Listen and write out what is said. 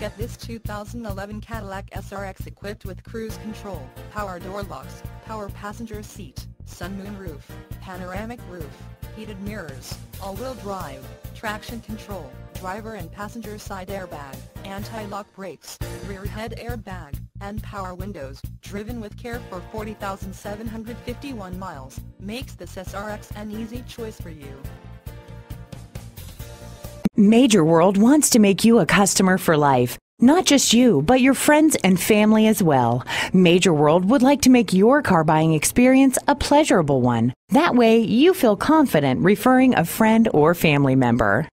look at this 2011 Cadillac SRX equipped with cruise control, power door locks, power passenger seat, sun-moon roof, panoramic roof, heated mirrors, all-wheel drive, traction control, driver and passenger side airbag, anti-lock brakes, rear head airbag, and power windows, driven with care for 40,751 miles, makes this SRX an easy choice for you. Major World wants to make you a customer for life. Not just you, but your friends and family as well. Major World would like to make your car buying experience a pleasurable one. That way, you feel confident referring a friend or family member.